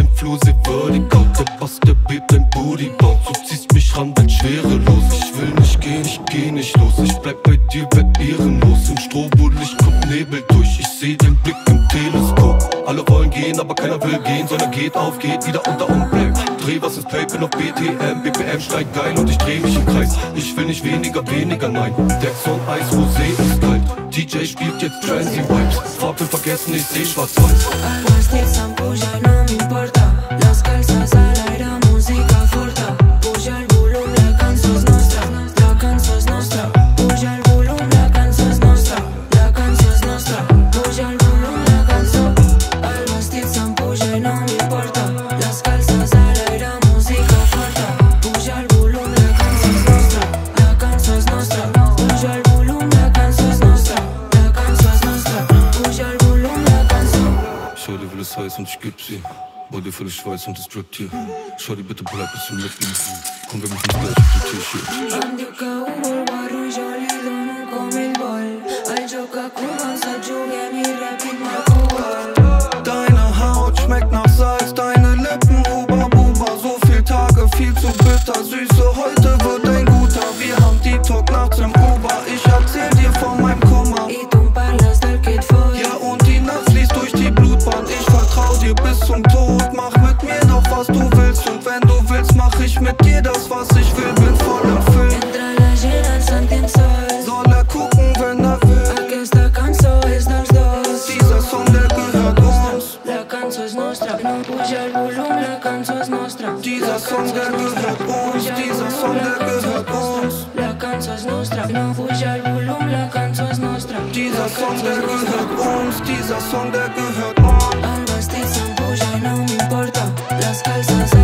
dem Flur, sie war die Karte, was der bebt, dein Booty baut. Du ziehst mich ran, dein schwerelos. Ich will nicht gehen, ich geh nicht los. Ich bleib bei dir, werd ehrenlos. Im Strobolicht kommt Nebel durch, ich seh den Blick im Teleskop. Alle wollen gehen, aber keiner will gehen, sondern geht auf, geht wieder unter und bleibt. Dreh was ins Tape, bin auf BTM, BPM steigt geil und ich dreh mich im Kreis. Ich will nicht weniger, nein. Decks und Eis, Rosé ist kalt. DJ spielt jetzt Transy Vibes. Farben vergessen, ich seh schwarz-weiß. Und ich geb sie, Body völlig weiß und das drippt hier. Schau dir bitte, bleib bisschen mit mir. Komm, wir machen das gleich auf die T-Shirt. Am Duca un bolbaru jolido, nu come il bol. Al Joker Kuman, sa Julia, mi rapid mal. Deine Haut schmeckt nach Salz, deine Lippen, Uba Buba. So viel Tage, viel zu bitter, Süße, heute wird ein guter. Wir haben Deep Talk nachts im Uber. Ich erzähl dir von meinem Kummer. Ja, und die Nacht fließt durch die Blutbahn. Ich vertrau dir bis zum Tod, mach mit mir doch was du willst. Und wenn du willst, mach ich mit dir das, was ich will, bin voll im Film. Soll gucken, wenn will. Dieser Song, der gehört uns. Dieser Song, der gehört uns. Dieser Song, der gehört uns. Dieser Song, der gehört uns. Dieser Song, der gehört uns. Al vestir s'empuja, no m'importa. Las calzas